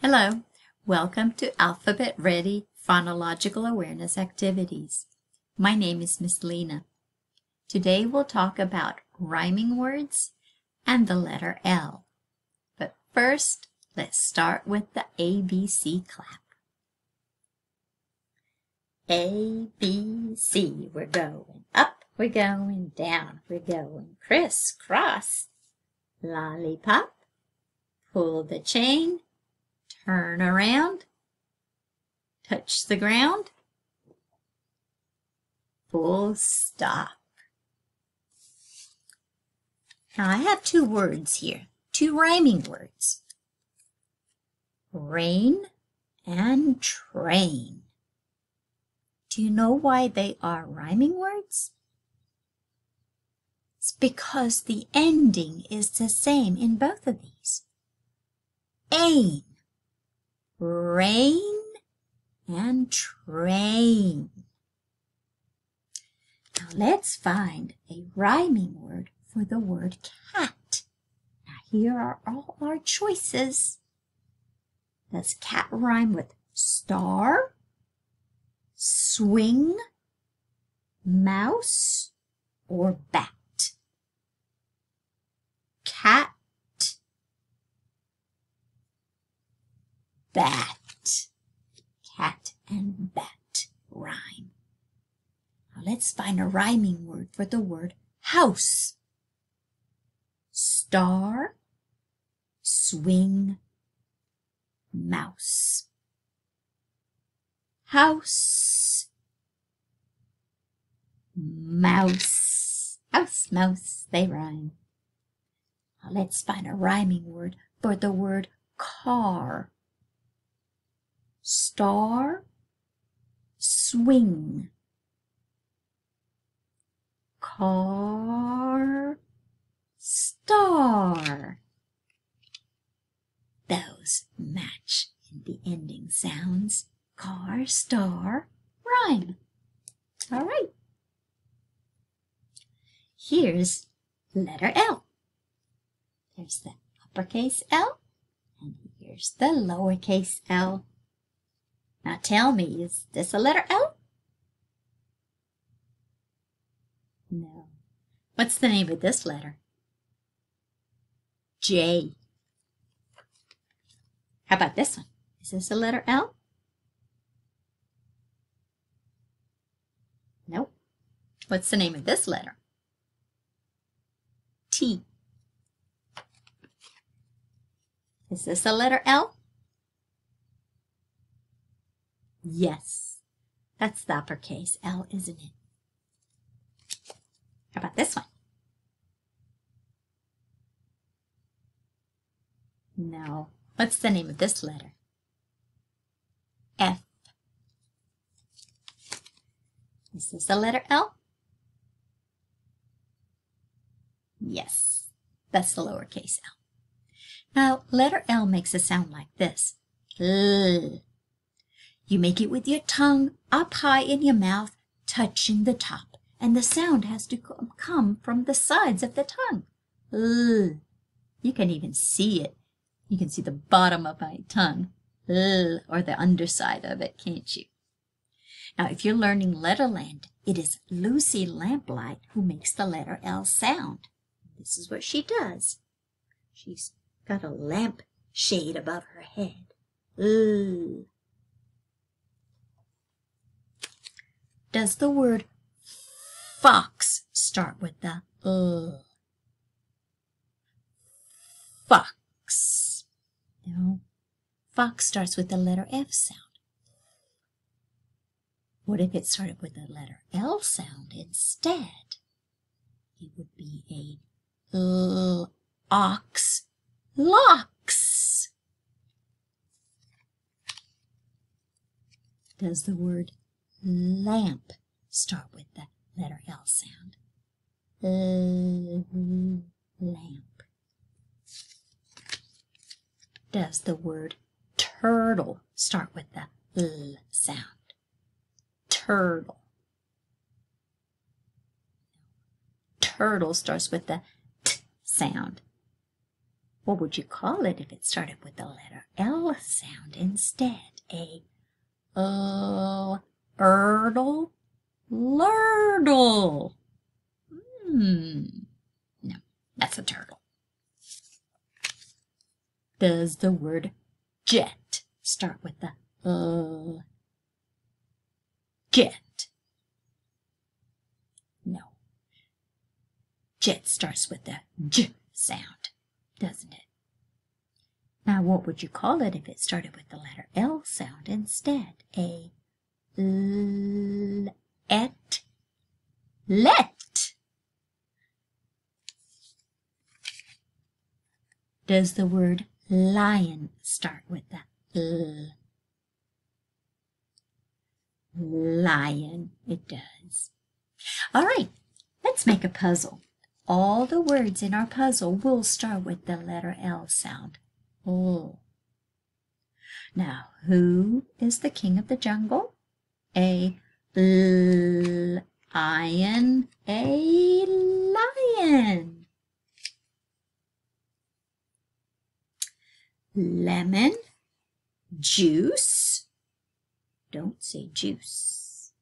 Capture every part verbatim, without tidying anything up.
Hello, welcome to Alphabet Ready Phonological Awareness Activities. My name is Miss Lena. Today we'll talk about rhyming words and the letter L. But first, let's start with the A B C clap. A, B, C, we're going up, we're going down, we're going criss-cross. Lollipop, pull the chain. Turn around, touch the ground, full stop. Now I have two words here, two rhyming words, rain and train. Do you know why they are rhyming words? It's because the ending is the same in both of these. Ain. Rain and train. Now let's find a rhyming word for the word cat. Now here are all our choices. Does cat rhyme with star, swing, mouse, or bat? Cat. Bat. Cat and bat rhyme. Now let's find a rhyming word for the word house. Star, swing, mouse. House, mouse. House, mouse, they rhyme. Now let's find a rhyming word for the word car. Star, swing, car, star. Those match in the ending sounds. Car, star, rhyme. All right. Here's letter L. There's the uppercase L, and here's the lowercase L. Now tell me, is this a letter L? No. What's the name of this letter? J. How about this one? Is this a letter L? Nope. What's the name of this letter? T. Is this a letter L? Yes, that's the uppercase L, isn't it? How about this one? No. What's the name of this letter? F. Is this a letter L? Yes, that's the lowercase L. Now, letter L makes a sound like this. L. You make it with your tongue up high in your mouth, touching the top, and the sound has to come from the sides of the tongue. L. You can even see it. You can see the bottom of my tongue, L, or the underside of it, can't you? Now, if you're learning Letterland, it is Lucy Lamplight who makes the letter L sound. This is what she does. She's got a lamp shade above her head. L. Does the word fox start with the L? Fox. No. Fox starts with the letter F sound. What if it started with the letter L sound instead? It would be a L. Ox. Locks. Does the word lamp start with the letter L sound? L, lamp. Does the word turtle start with the L sound? Turtle. Turtle starts with the T sound. What would you call it if it started with the letter L L sound instead. A L, erdle, lurdle. Hmm. No, that's a turtle. Does the word jet start with the L? Jet. No. Jet starts with the J sound, doesn't it? Now, what would you call it if it started with the letter L sound instead? A L, et, let. Does the word lion start with the L? Lion, it does. All right, let's make a puzzle. All the words in our puzzle will start with the letter L sound. L. Now, who is the king of the jungle? A lion, a lion. Lemon, juice. Don't say juice.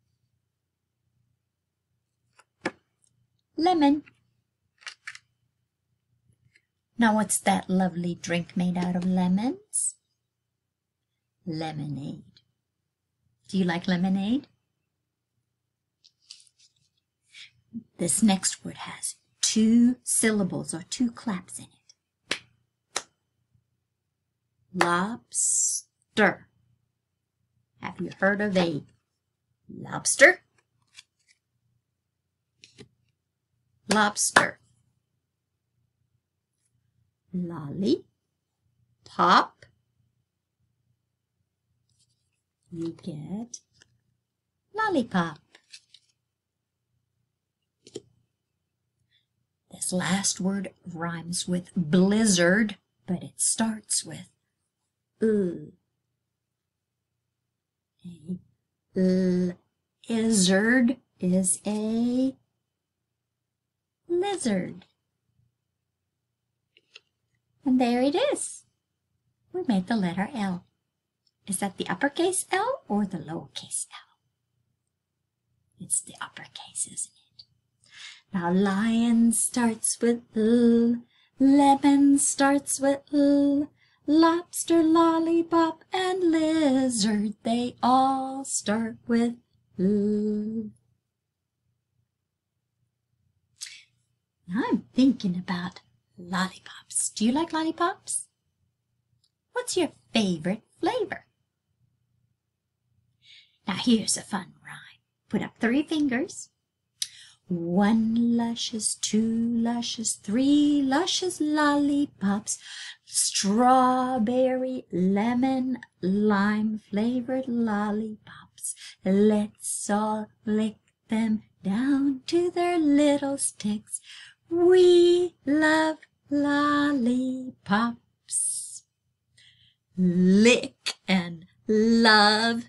Lemon. Now, what's that lovely drink made out of lemons? Lemonade. Do you like lemonade? This next word has two syllables or two claps in it. Lobster. Have you heard of a lobster? Lobster. Lolly, pop, you get lollipop. This last word rhymes with blizzard, but it starts with L. A lizard is a lizard. And there it is. We made the letter L. Is that the uppercase L or the lowercase L? It's the uppercase, isn't it? Now, lion starts with L. Lemon starts with L. Lobster, lollipop, and lizard, they all start with L. Now I'm thinking about lollipops. Do you like lollipops? What's your favorite flavor? Now here's a fun rhyme. Put up three fingers. One luscious, two luscious, three luscious lollipops. Strawberry, lemon, lime flavored lollipops. Let's all lick them down to their little sticks. We love lollipops. Lick and love.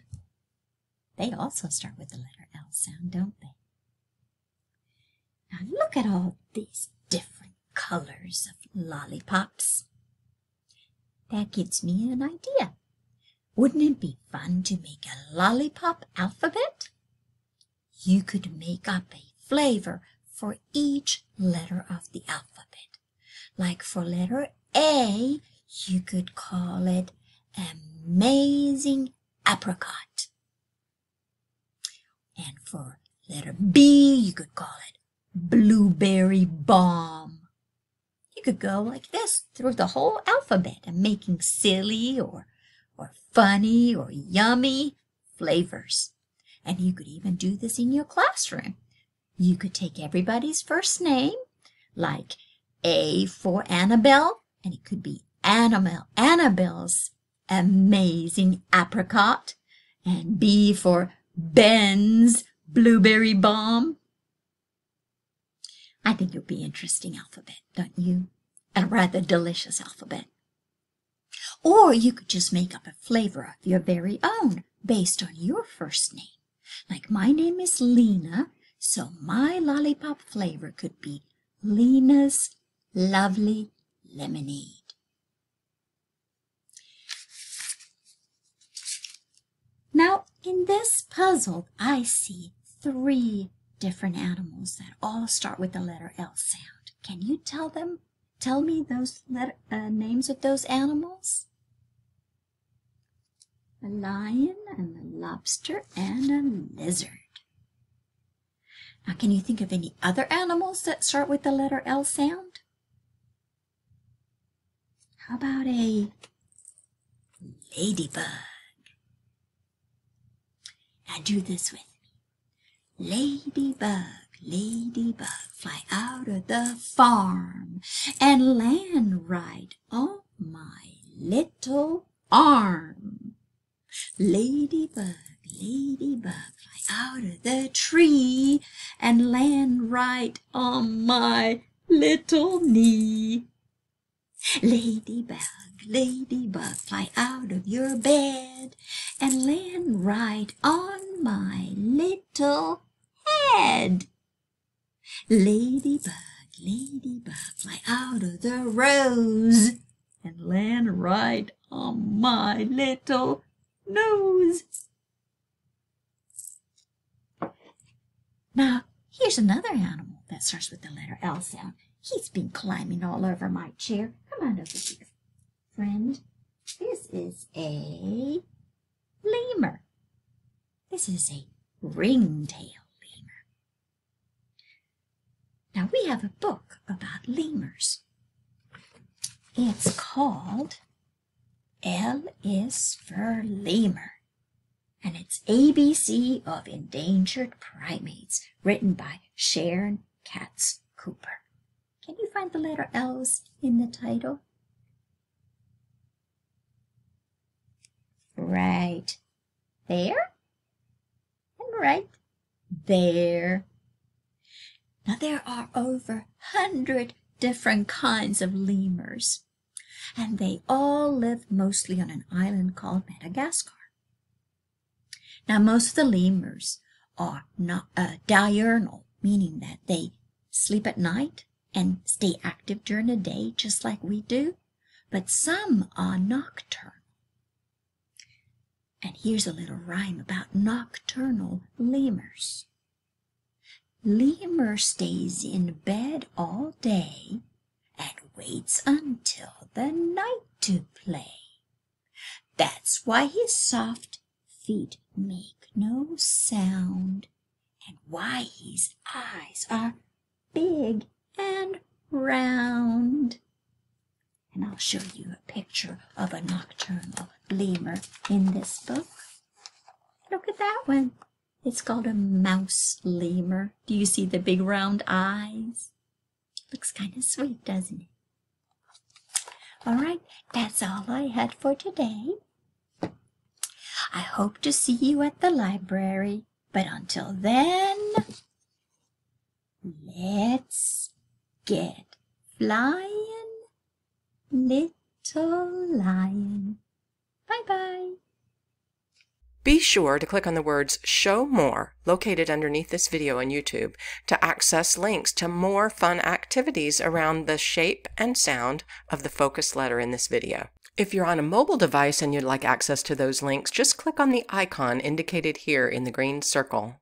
They also start with the letter L sound, don't they? Now look at all these different colors of lollipops. That gives me an idea. Wouldn't it be fun to make a lollipop alphabet? You could make up a flavor for each letter of the alphabet. Like for letter A, you could call it amazing apricot. And for letter B, you could call it blueberry bomb. You could go like this through the whole alphabet and making silly or, or funny or yummy flavors. And you could even do this in your classroom. You could take everybody's first name, like A for Annabelle, and it could be Annabelle, Annabelle's amazing apricot, and B for Ben's blueberry bomb. I think it'll be an interesting alphabet, don't you? And a rather delicious alphabet. Or you could just make up a flavor of your very own based on your first name. Like my name is Lena. So my lollipop flavor could be Lena's Lovely Lemonade. In this puzzle, I see three different animals that all start with the letter L sound. Can you tell them, tell me those letter, uh, names of those animals? A lion, and a lobster, and a lizard. Now, can you think of any other animals that start with the letter L sound? How about a ladybug? Now do this with me. Ladybug, ladybug, fly out of the farm and land right on my little arm. Ladybug, ladybug, fly out of the tree and land right on my little knee. Ladybug, ladybug, fly out of your bed and land right on my little head. Ladybug, ladybug, fly out of the rose and land right on my little nose. Now, here's another animal that starts with the letter L sound. He's been climbing all over my chair. Come on over here, friend. This is a lemur. This is a ringtail lemur. Now, we have a book about lemurs. It's called L is for Lemur, and it's A B C of Endangered Primates, written by Sharon Katz Cooper. Can you find the letter L's in the title? Right there and right there. Now there are over a hundred different kinds of lemurs, and they all live mostly on an island called Madagascar. Now most of the lemurs are not uh, diurnal, meaning that they sleep at night and stay active during the day just like we do, but some are nocturnal. And here's a little rhyme about nocturnal lemurs. Lemur stays in bed all day and waits until the night to play. That's why his soft feet make no sound, and why his eyes are big and round. And I'll show you a picture of a nocturnal lemur in this book. Look at that one. It's called a mouse lemur. Do you see the big round eyes? Looks kind of sweet, doesn't it? All right, that's all I had for today. I hope to see you at the library, but until then, let's get flying, little lion. Bye-bye. Be sure to click on the words Show More located underneath this video on YouTube to access links to more fun activities around the shape and sound of the focus letter in this video. If you're on a mobile device and you'd like access to those links, just click on the icon indicated here in the green circle.